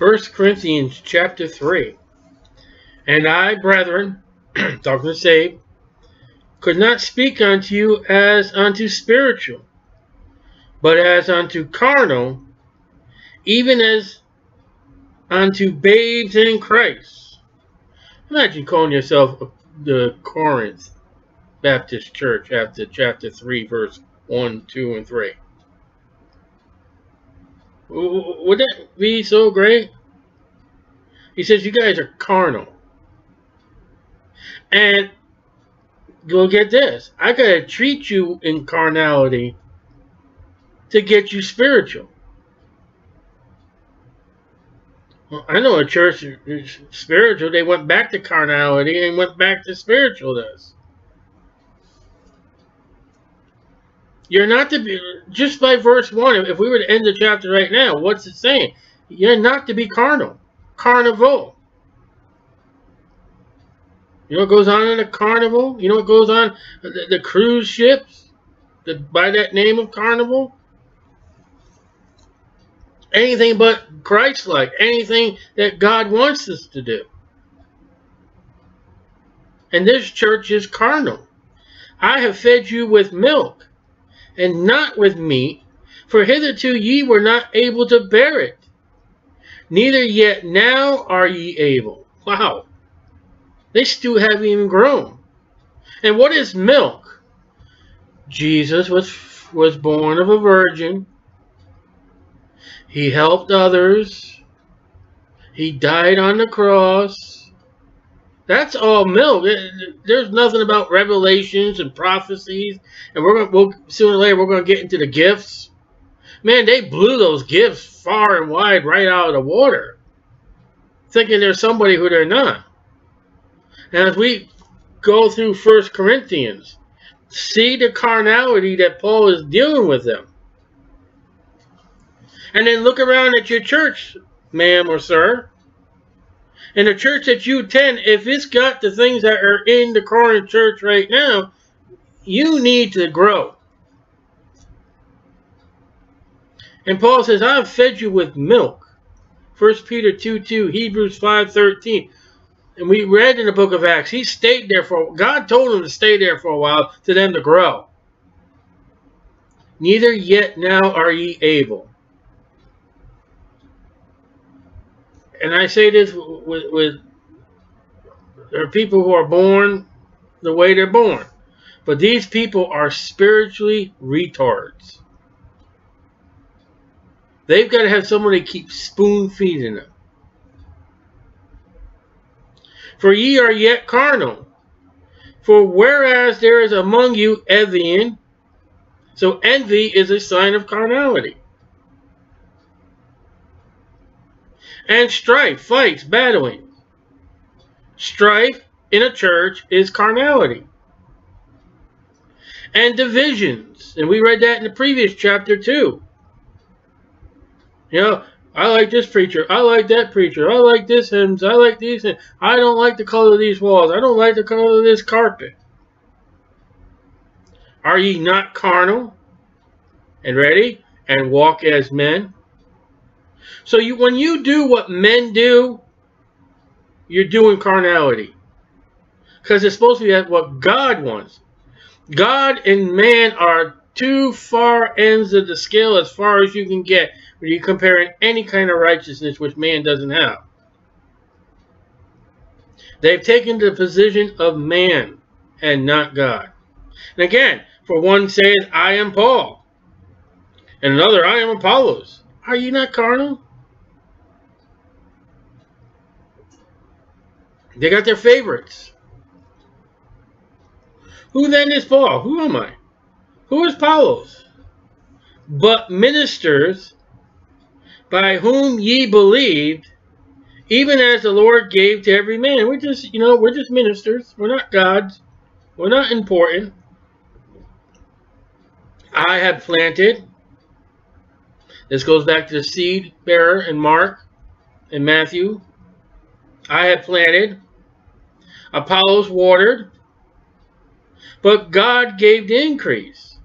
1 Corinthians chapter 3. And I, brethren, talking to saved, could not speak unto you as unto spiritual, but as unto carnal, even as unto babes in Christ. Imagine calling yourself the Corinth Baptist Church after chapter 3, verse 1, 2, and 3. Would that be so great? He says, you guys are carnal. And go get this. I got to treat you in carnality to get you spiritual. Well, I know a church is spiritual. They went back to carnality and went back to spiritualness. You're not to be, just by verse 1, if we were to end the chapter right now, what's it saying? You're not to be carnal. Carnival. You know what goes on in a carnival? You know what goes on the cruise ships? By that name of carnival? Anything but Christ-like. Anything that God wants us to do. And this church is carnal. I have fed you with milk, and not with meat, for hitherto ye were not able to bear it, neither yet now are ye able. Wow. They still haven't even grown. And what is milk? Jesus was born of a virgin. He helped others. He died on the cross. That's all milk. There's nothing about revelations and prophecies. And sooner or later we're going to get into the gifts. Man, they blew those gifts far and wide right out of the water, thinking they're somebody who they're not. Now, as we go through 1 Corinthians, see the carnality that Paul is dealing with them. And then look around at your church, ma'am or sir. And the church that you attend, if it's got the things that are in the Corinth church right now, you need to grow. And Paul says, I've fed you with milk. 1 Peter 2:2, Hebrews 5:13. And we read in the book of Acts, he stayed there for, God told him to stay there for a while, to them to grow. Neither yet now are ye able. And I say this with there are people who are born the way they're born. But these people are spiritually retards. They've got to have someone to keep spoon feeding them. For ye are yet carnal. For whereas there is among you envying, so envy is a sign of carnality. And strife, fights, battling. Strife in a church is carnality. And divisions. And we read that in the previous chapter too. You know, I like this preacher. I like that preacher. I like this hymns. I like these hymns. I don't like the color of these walls. I don't like the color of this carpet. Are ye not carnal? And ready? And walk as men? So when you do what men do, you're doing carnality. Because it's supposed to be what God wants. God and man are two far ends of the scale as far as you can get when you're comparing any kind of righteousness which man doesn't have. They've taken the position of man and not God. And again, for one says, I am Paul. And another, I am Apollos. Are you not carnal? They got their favorites. Who then is Paul? Who am I? Who is Apollos? But ministers, by whom ye believed, even as the Lord gave to every man. We're just, we're just ministers. We're not gods. We're not important. I have planted. This goes back to the seed bearer in Mark and Matthew. I have planted. Apollos watered. But God gave the increase.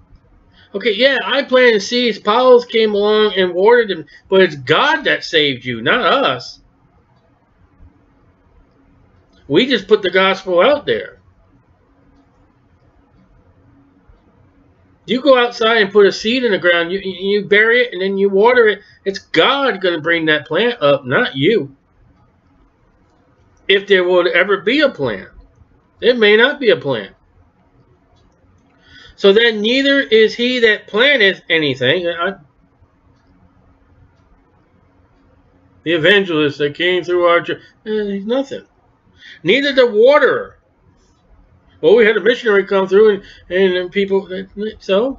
Okay, yeah, I planted seeds. Apollos came along and watered them. But it's God that saved you, not us. We just put the gospel out there. You go outside and put a seed in the ground. You bury it and then you water it. It's God going to bring that plant up, not you. If there will ever be a plant. It may not be a plant. So then neither is he that planteth anything. The evangelist that came through our church, he's nothing. Neither the waterer. Well, we had a missionary come through and people, so.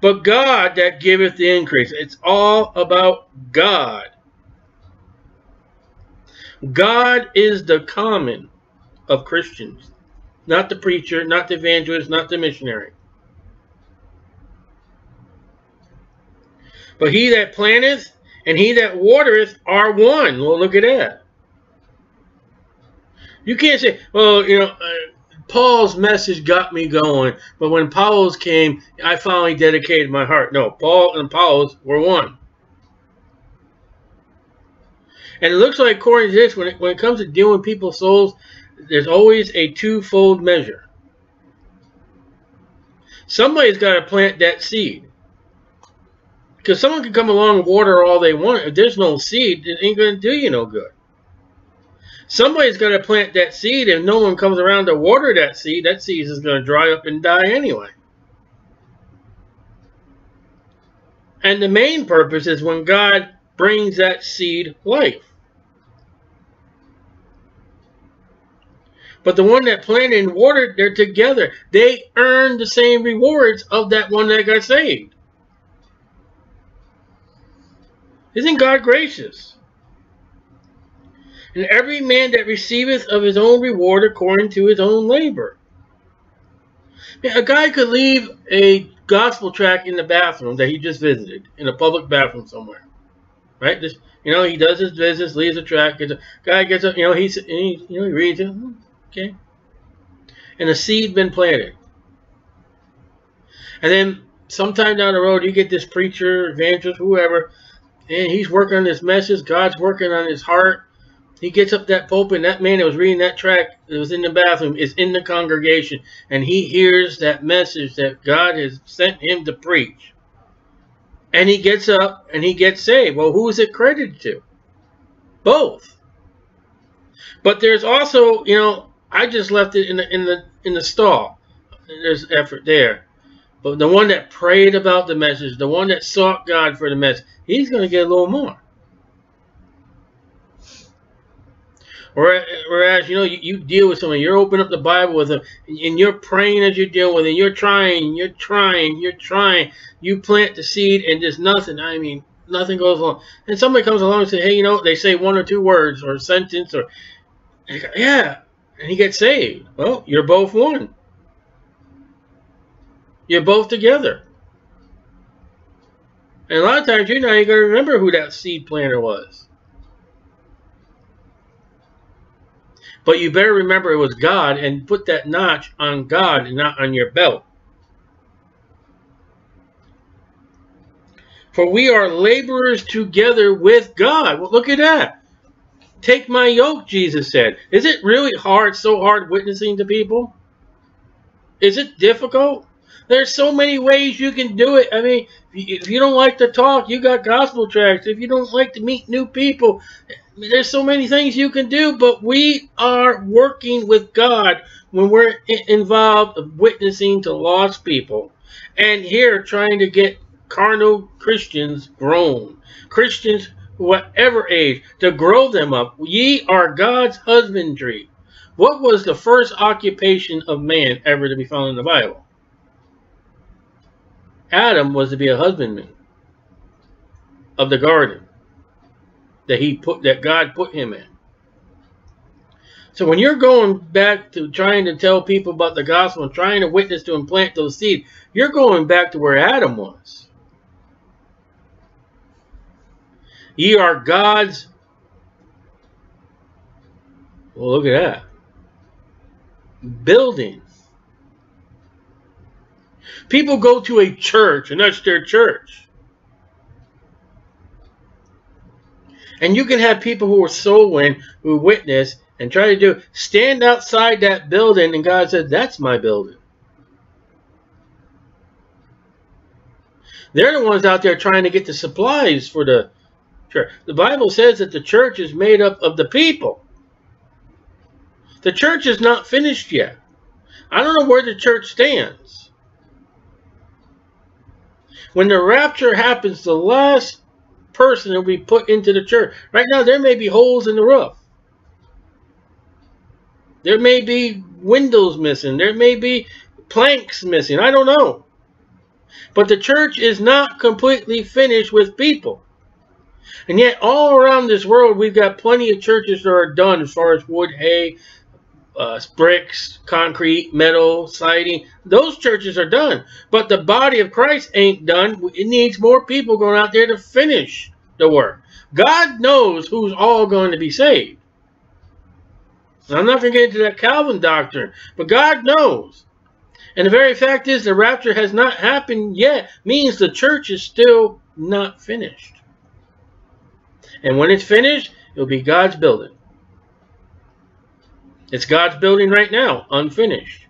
But God that giveth the increase. It's all about God. God is the common of Christians. Not the preacher, not the evangelist, not the missionary. But he that planteth and he that watereth are one. Well, look at that. You can't say, well, you know, Paul's message got me going, but when Apollos came, I finally dedicated my heart. No, Paul and Apollos were one. And it looks like, according to this, when it comes to dealing with people's souls, there's always a twofold measure. Somebody's got to plant that seed. Because someone can come along and water all they want. If there's no seed, it ain't going to do you no good. Somebody's got to plant that seed. If no one comes around to water that seed is going to dry up and die anyway. And the main purpose is when God brings that seed life. But the one that planted and watered, they're together. They earn the same rewards of that one that got saved. Isn't God gracious? And every man that receiveth of his own reward according to his own labor. Man, a guy could leave a gospel tract in the bathroom that he just visited, in a public bathroom somewhere. Right? Just, you know, he does his business, leaves a tract. Gets a guy gets up, you know, he reads it. Okay, and a seed been planted. And then sometime down the road, you get this preacher, evangelist, whoever, and he's working on this message. God's working on his heart. He gets up that pulpit, and that man that was reading that tract that was in the bathroom is in the congregation, and he hears that message that God has sent him to preach. And he gets up and he gets saved. Well, who is it credited to? Both. But there's also, you know, I just left it in the stall. There's effort there. But the one that prayed about the message, the one that sought God for the message, he's going to get a little more. Whereas, you know, you deal with someone, you're opening up the Bible with them, and you're praying as you deal with them, you're trying. You plant the seed and there's nothing. I mean, nothing goes along. And somebody comes along and says, hey, you know, they say one or two words or a sentence or, yeah. And he gets saved. Well, you're both one. You're both together. And a lot of times you're not even going to remember who that seed planter was. But you better remember it was God and put that notch on God and not on your belt. For we are laborers together with God. Well, look at that. Take my yoke, Jesus said. Is it really hard, so hard witnessing to people? Is it difficult? There's so many ways you can do it. I mean, if you don't like to talk, you got gospel tracts. If you don't like to meet new people, there's so many things you can do. But we are working with God when we're involved in witnessing to lost people. And here, trying to get carnal Christians grown. Christians whatever age, to grow them up. Ye are God's husbandry. What was the first occupation of man ever to be found in the Bible? Adam was to be a husbandman of the garden that God put him in. So when you're going back to trying to tell people about the gospel and trying to witness to and plant those seeds, you're going back to where Adam was. Ye are God's. Well, look at that. Building. People go to a church, and that's their church. And you can have people who are soul winning, who witness, and try to do, stand outside that building, and God said, that's my building. They're the ones out there trying to get the supplies for the church. The Bible says that the church is made up of the people. The church is not finished yet. I don't know where the church stands. When the rapture happens, the last person will be put into the church. Right now, there may be holes in the roof. There may be windows missing. There may be planks missing. I don't know. But the church is not completely finished with people. And yet all around this world, we've got plenty of churches that are done as far as wood, hay, bricks, concrete, metal, siding. Those churches are done. But the body of Christ ain't done. It needs more people going out there to finish the work. God knows who's all going to be saved. Now, I'm not going to get into that Calvin doctrine, but God knows. And the very fact is the rapture has not happened yet, means the church is still not finished. And when it's finished, it'll be God's building. It's God's building right now, unfinished.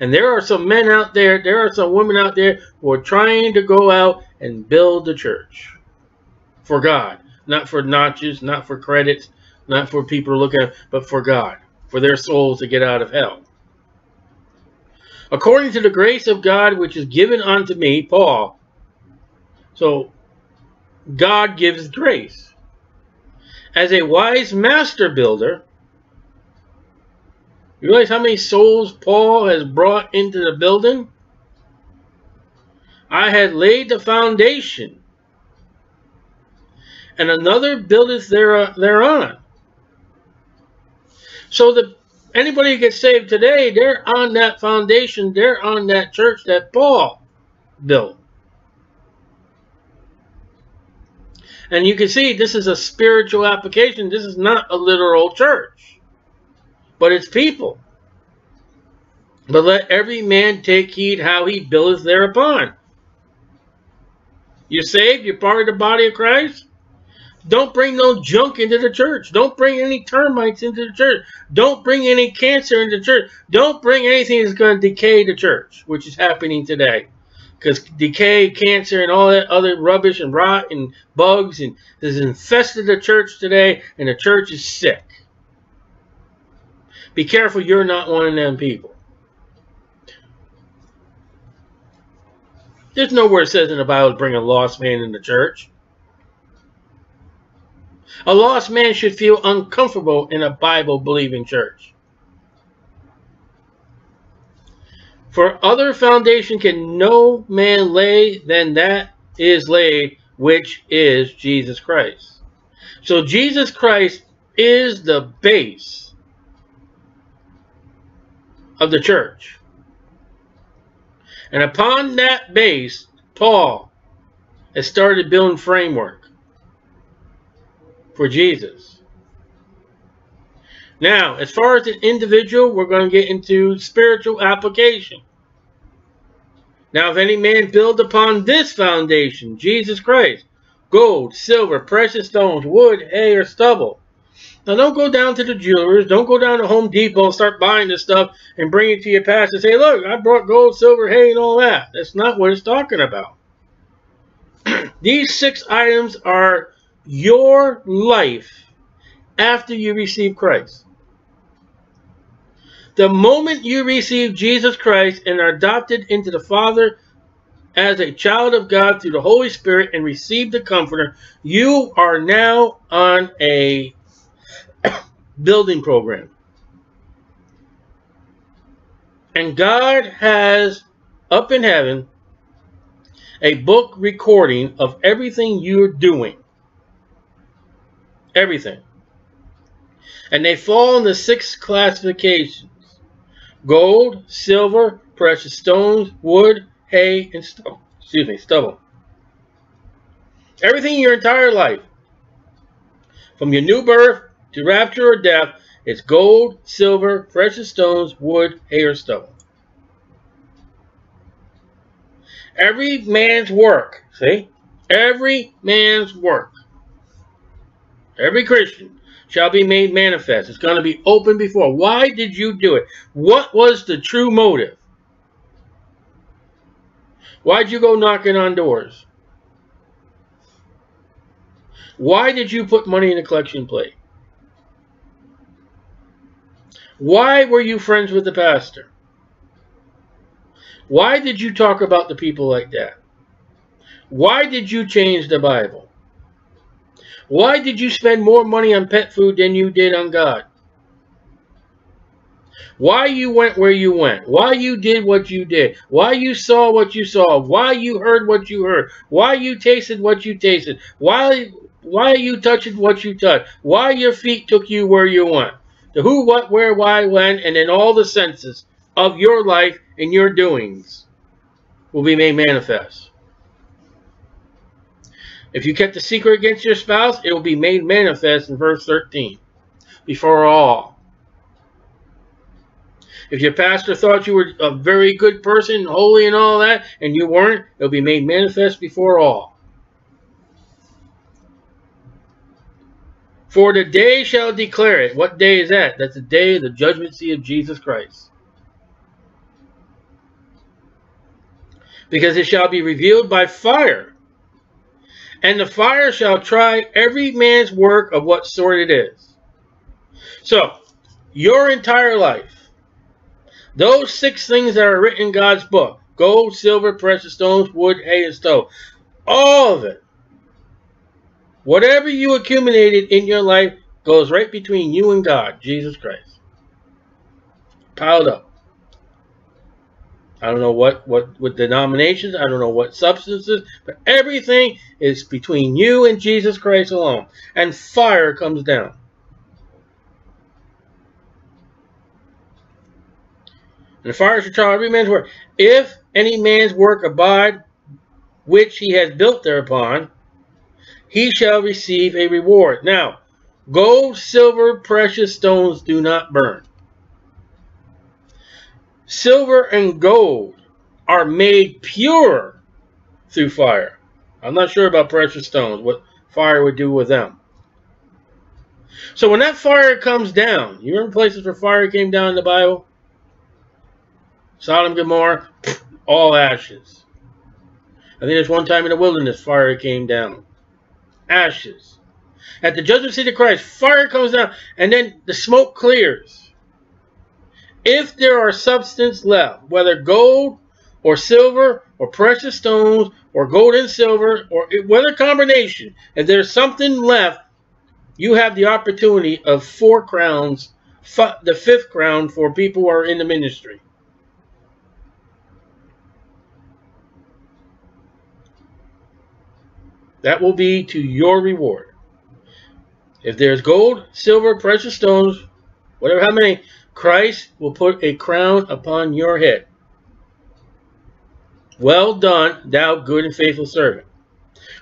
And there are some men out there, there are some women out there who are trying to go out and build the church for God. Not for notches, not for credits, not for people to look at, but for God, for their souls to get out of hell. According to the grace of God, which is given unto me, Paul. So, God gives grace. As a wise master builder, you realize how many souls Paul has brought into the building? I had laid the foundation, and another buildeth thereon. So anybody who gets saved today, they're on that foundation, they're on that church that Paul built. And you can see this is a spiritual application. This is not a literal church, but it's people. But let every man take heed how he buildeth thereupon. You're saved, you're part of the body of Christ. Don't bring no junk into the church. Don't bring any termites into the church. Don't bring any cancer into the church. Don't bring anything that's going to decay the church, which is happening today. Because decay, cancer, and all that other rubbish and rot and bugs and has infested the church today, and the church is sick. Be careful you're not one of them people. There's nowhere it says in the Bible to bring a lost man in the church. A lost man should feel uncomfortable in a Bible-believing church. For other foundation can no man lay than that is laid, which is Jesus Christ. So Jesus Christ is the base of the church. And upon that base, Paul has started building framework for Jesus. Now, as far as an individual, we're going to get into spiritual application. Now, if any man build upon this foundation, Jesus Christ, gold, silver, precious stones, wood, hay, or stubble. Now, don't go down to the jewelers. Don't go down to Home Depot and start buying this stuff and bring it to your pastor and say, look, I brought gold, silver, hay, and all that. That's not what it's talking about. These 6 items are your life after you receive Christ. The moment you receive Jesus Christ and are adopted into the Father as a child of God through the Holy Spirit and receive the Comforter, you are now on a building program. And God has up in heaven a book recording of everything you're doing. Everything. And they fall in the 6 classifications: gold, silver, precious stones, wood, hay, and stubble. Excuse me, stubble. Everything in your entire life, from your new birth to rapture or death, it's gold, silver, precious stones, wood, hay, or stubble. Every man's work, see? Every man's work. Every Christian shall be made manifest. It's going to be open before. Why did you do it? What was the true motive? Why'd you go knocking on doors? Why did you put money in the collection plate? Why were you friends with the pastor? Why did you talk about the people like that? Why did you change the Bible? Why did you spend more money on pet food than you did on God? Why you went where you went? Why you did what you did? Why you saw what you saw? Why you heard what you heard? Why you tasted what you tasted? Why you touched what you touched? Why your feet took you where you went? The who, what, where, why, when, and in all the senses of your life and your doings will be made manifest. If you kept the secret against your spouse, it will be made manifest in verse 13. Before all. If your pastor thought you were a very good person, holy and all that, and you weren't, it will be made manifest before all. For the day shall declare it. What day is that? That's the day of the judgment seat of Jesus Christ. Because it shall be revealed by fire. And the fire shall try every man's work of what sort it is. So, your entire life. Those 6 things that are written in God's book. Gold, silver, precious stones, wood, hay, and stone. All of it. Whatever you accumulated in your life goes right between you and God, Jesus Christ. Piled up. I don't know what denominations, I don't know what substances, but everything is between you and Jesus Christ alone. And fire comes down. And the fire shall try every man's work. If any man's work abide, which he has built thereupon, he shall receive a reward. Now, gold, silver, precious stones do not burn. Silver and gold are made pure through fire. I'm not sure about precious stones, what fire would do with them. So when that fire comes down, you remember places where fire came down in the Bible? Sodom, Gomorrah, all ashes. I think there's one time in the wilderness fire came down. Ashes. At the judgment seat of Christ, fire comes down and then the smoke clears. If there are substance left, whether gold or silver or precious stones or gold and silver or whether combination, if there's something left, you have the opportunity of 4 crowns, the 5th crown for people who are in the ministry. That will be to your reward. If there's gold, silver, precious stones, whatever, how many, Christ will put a crown upon your head. Well done, thou good and faithful servant.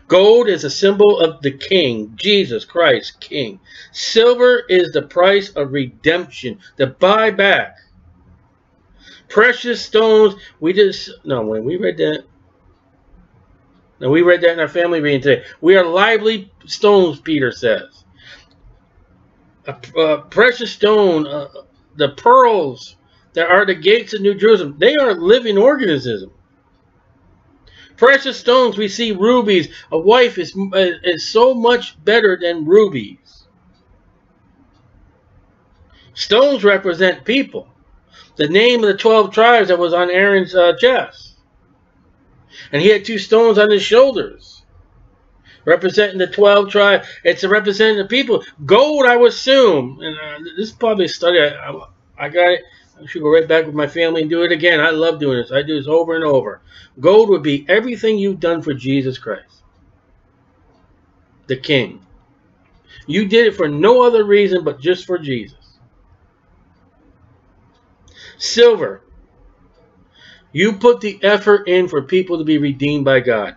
Gold is a symbol of the King, Jesus Christ, King. Silver is the price of redemption, the buyback. Precious stones, we read that in our family reading today. We are lively stones, Peter says. A precious stone, the pearls that are the gates of New Jerusalem, they are living organisms. Precious stones, we see rubies. A wife is so much better than rubies. Stones represent people. The name of the 12 tribes that was on Aaron's chest. And he had 2 stones on his shoulders, representing the 12 tribes. It's a representative people. Gold, I would assume, and this is probably a study. I got it. I should go right back with my family and do it again. I love doing this. I do this over and over. Gold would be everything you've done for Jesus Christ, the King. You did it for no other reason but just for Jesus. Silver. You put the effort in for people to be redeemed by God.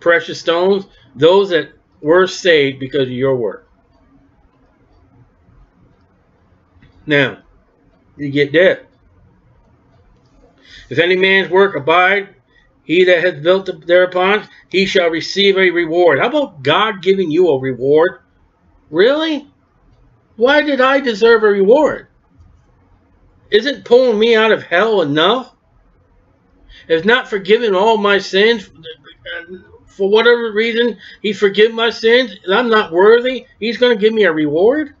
Precious stones, those that were saved because of your work. Now, you get that. If any man's work abide, he that hath built thereupon, he shall receive a reward. How about God giving you a reward? Really? Why did I deserve a reward? Isn't pulling me out of hell enough? If not forgiving all my sins, for whatever reason, he forgive my sins, and I'm not worthy, he's going to give me a reward?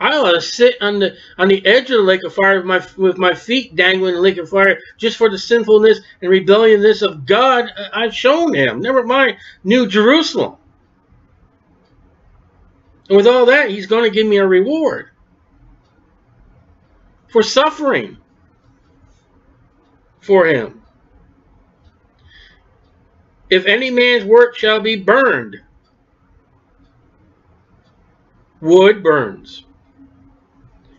I ought to sit on the edge of the lake of fire with my feet dangling in the lake of fire just for the sinfulness and rebelliousness of God I've shown him. Never mind New Jerusalem. And with all that, he's going to give me a reward for suffering for him. If any man's work shall be burned, wood burns,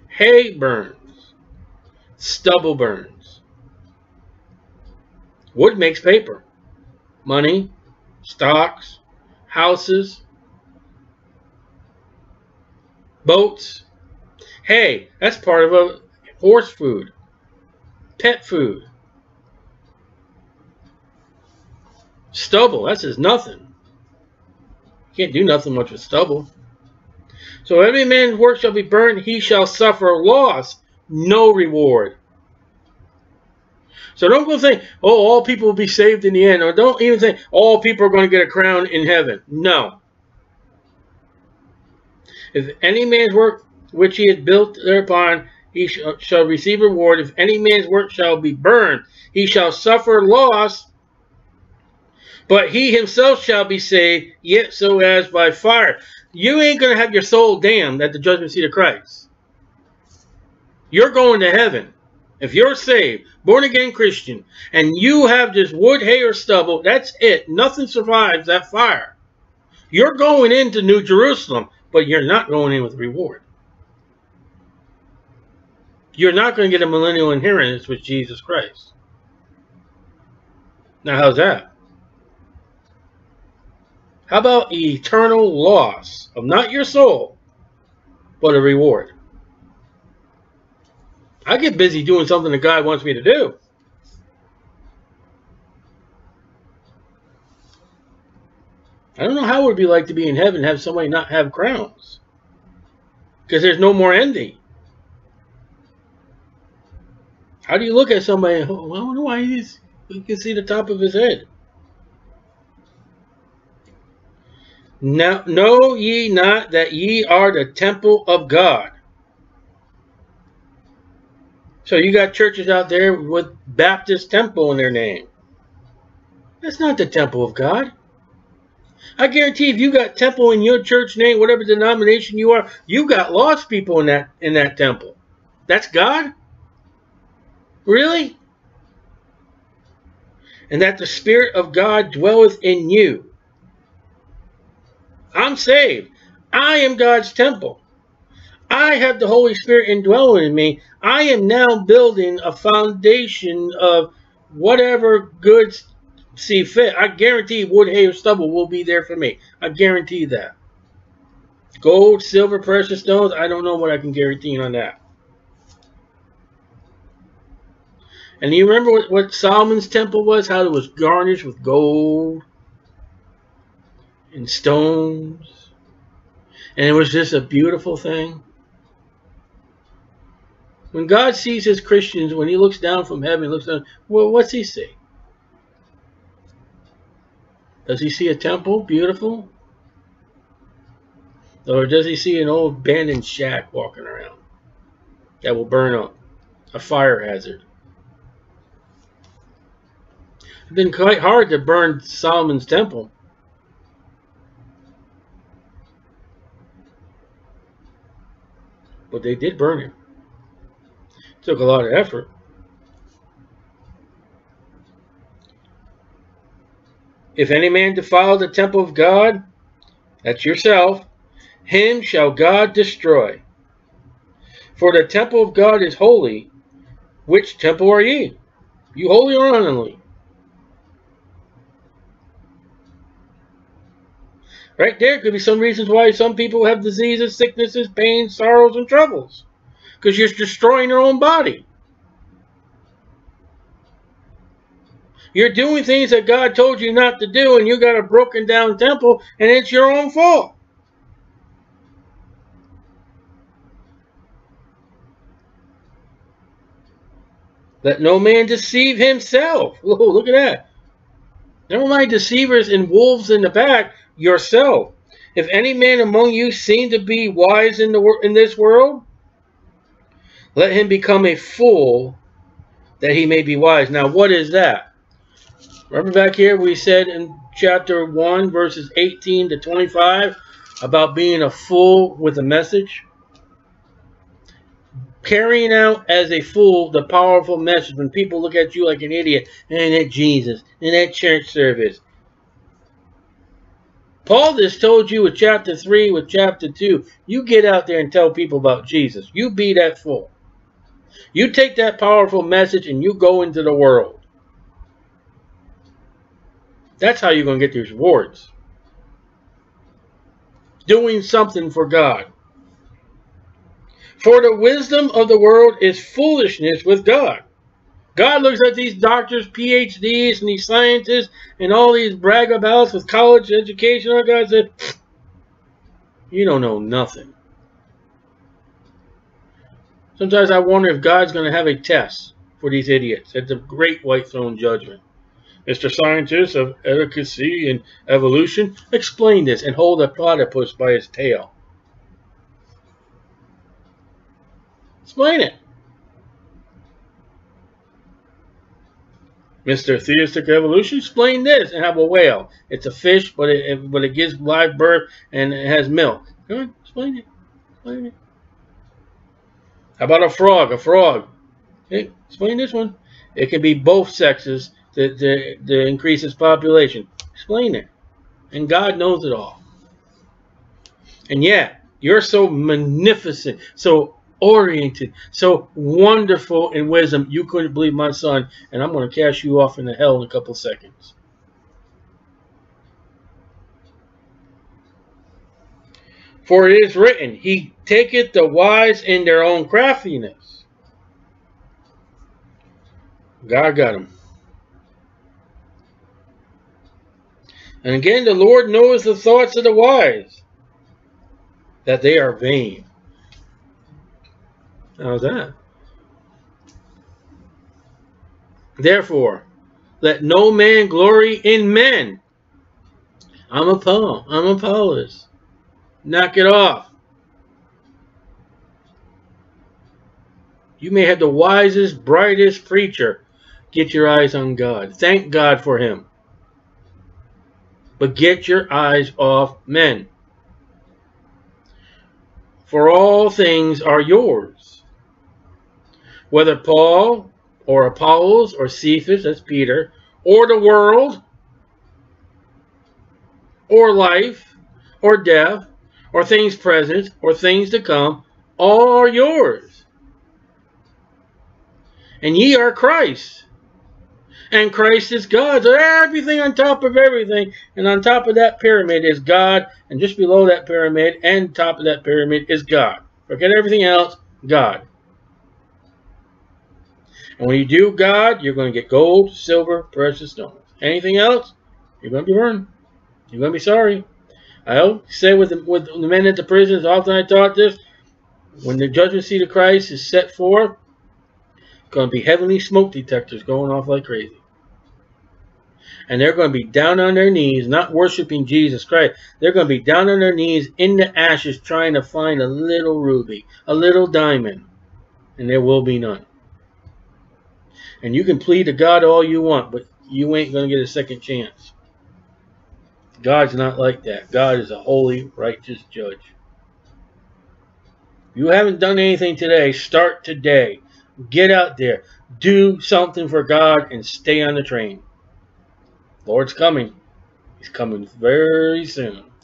hay burns, stubble burns. Wood makes paper, money, stocks, houses, boats. Hay, that's part of a horse food, pet food. Stubble, that's just nothing. You can't do nothing much with stubble. So every man's work shall be burned, he shall suffer loss, no reward. So don't go think, oh, all people will be saved in the end. Or don't even think, all people are going to get a crown in heaven. No. If any man's work which he had built thereupon, he shall receive reward. If any man's work shall be burned, he shall suffer loss, but he himself shall be saved, yet so as by fire. You ain't going to have your soul damned at the judgment seat of Christ. You're going to heaven. If you're saved, born-again Christian, and you have this wood, hay, or stubble, that's it. Nothing survives that fire. You're going into New Jerusalem, but you're not going in with reward. You're not going to get a millennial inheritance with Jesus Christ. Now, how's that? How about eternal loss of not your soul, but a reward? I get busy doing something that God wants me to do. I don't know how it would be like to be in heaven and have somebody not have crowns. Because there's no more envy. How do you look at somebody, oh, I wonder why you can see the top of his head. Now, know ye not that ye are the temple of God? So you got churches out there with Baptist temple in their name. That's not the temple of God. I guarantee if you got temple in your church name, whatever denomination you are, you got lost people in that temple. That's God? Really? And that the Spirit of God dwelleth in you. I'm saved. I am God's temple. I have the Holy Spirit indwelling in me. I am now building a foundation of whatever goods see fit. I guarantee wood, hay, or stubble will be there for me. I guarantee that. Gold, silver, precious stones, I don't know what I can guarantee on that. And you remember what Solomon's temple was? How it was garnished with gold and stones, and it was just a beautiful thing. When God sees his Christians, when he looks down from heaven, he looks down, well, what's he see? Does he see a temple beautiful? Or does he see an old abandoned shack walking around that will burn up, a fire hazard? It's been quite hard to burn Solomon's temple. But they did burn him. Took a lot of effort. If any man defile the temple of God, that's yourself, him shall God destroy. For the temple of God is holy. Which temple are ye? You holy or unholy? Right there could be some reasons why some people have diseases, sicknesses, pains, sorrows, and troubles. because you're destroying your own body. You're doing things that God told you not to do, and you got a broken down temple, and it's your own fault. Let no man deceive himself. Whoa, look at that. Never mind deceivers and wolves in the pack, yourself. If any man among you seem to be wise in this world, let him become a fool that he may be wise. Now, what is that? Remember back here we said in chapter 1, verses 18 to 25, about being a fool with a message? Carrying out as a fool the powerful message. When people look at you like an idiot, and at Jesus, and at church service. Paul just told you with chapter 3, with chapter 2, you get out there and tell people about Jesus. You be that fool. You take that powerful message and you go into the world. That's how you're going to get these rewards. Doing something for God. For the wisdom of the world is foolishness with God. God looks at these doctors, PhDs, and these scientists, and all these bragabouts with college education. Our God said, you don't know nothing. Sometimes I wonder if God's going to have a test for these idiots at the great white throne judgment. Mr. Scientist of efficacy and evolution, explain this and hold a platypus by his tail. Explain it. Mr. Theistic Evolution, explain this and have a whale. It's a fish, but it gives live birth and it has milk. Come on, explain it. Explain it. How about a frog? A frog. Hey, explain this one. It can be both sexes to increase its population. Explain it. And God knows it all. And yet, you're so magnificent, so oriented, so wonderful in wisdom, you couldn't believe my son, and I'm going to cash you off into hell in a couple seconds. For it is written, he taketh the wise in their own craftiness. God got him. And again, the Lord knows the thoughts of the wise, that they are vain. How's that? Therefore, let no man glory in men. I'm a Paul. I'm a Apollos. Knock it off. You may have the wisest, brightest preacher. Get your eyes on God. Thank God for him. But get your eyes off men. For all things are yours. Whether Paul, or Apollos, or Cephas, that's Peter, or the world, or life, or death, or things present, or things to come, all are yours. And ye are Christ. And Christ is God. So everything on top of everything. And on top of that pyramid is God. And just below that pyramid and top of that pyramid is God. Forget everything else, God. And when you do God, you're going to get gold, silver, precious stones. Anything else, you're going to be burned. You're going to be sorry. I always say with the men at the prisons, often I taught this, when the judgment seat of Christ is set forth, it's going to be heavenly smoke detectors going off like crazy. And they're going to be down on their knees, not worshiping Jesus Christ. They're going to be down on their knees in the ashes trying to find a little ruby, a little diamond. And there will be none. And you can plead to God all you want, but you ain't going to get a second chance. God's not like that. God is a holy, righteous judge. If you haven't done anything today, start today. Get out there. Do something for God and stay on the train. Lord's coming. He's coming very soon.